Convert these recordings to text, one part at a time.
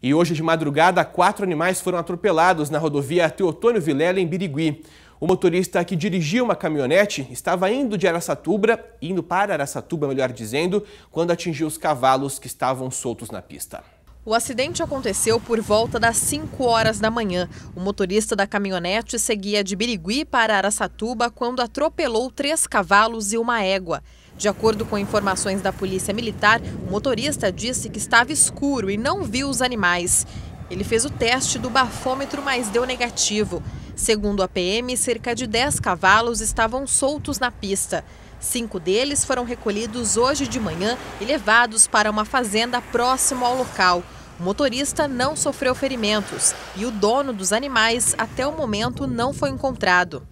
E hoje de madrugada, 4 animais foram atropelados na rodovia Teotônio Vilela, em Birigui. O motorista que dirigia uma caminhonete estava indo para Araçatuba, quando atingiu os cavalos que estavam soltos na pista. O acidente aconteceu por volta das 5 horas da manhã. O motorista da caminhonete seguia de Birigui para Araçatuba quando atropelou 3 cavalos e uma égua. De acordo com informações da Polícia Militar, o motorista disse que estava escuro e não viu os animais. Ele fez o teste do bafômetro, mas deu negativo. Segundo a PM, cerca de 10 cavalos estavam soltos na pista. 5 deles foram recolhidos hoje de manhã e levados para uma fazenda próximo ao local. O motorista não sofreu ferimentos e o dono dos animais, até o momento, não foi encontrado.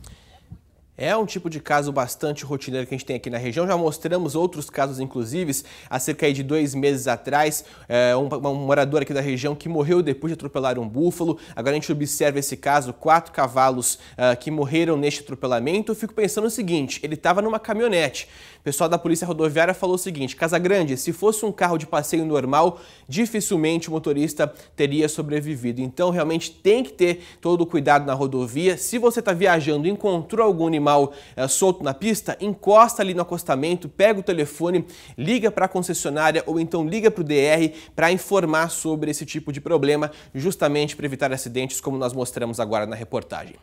É um tipo de caso bastante rotineiro que a gente tem aqui na região. Já mostramos outros casos, inclusive, há cerca de 2 meses atrás, um morador aqui da região que morreu depois de atropelar um búfalo. Agora a gente observa esse caso, 4 cavalos que morreram neste atropelamento. Eu fico pensando o seguinte, ele estava numa caminhonete. O pessoal da Polícia Rodoviária falou o seguinte: Casagrande, se fosse um carro de passeio normal, dificilmente o motorista teria sobrevivido. Então realmente tem que ter todo o cuidado na rodovia. Se você está viajando e encontrou algum animal solto na pista, encosta ali no acostamento, pega o telefone, liga para a concessionária ou então liga para o DR para informar sobre esse tipo de problema, justamente para evitar acidentes como nós mostramos agora na reportagem.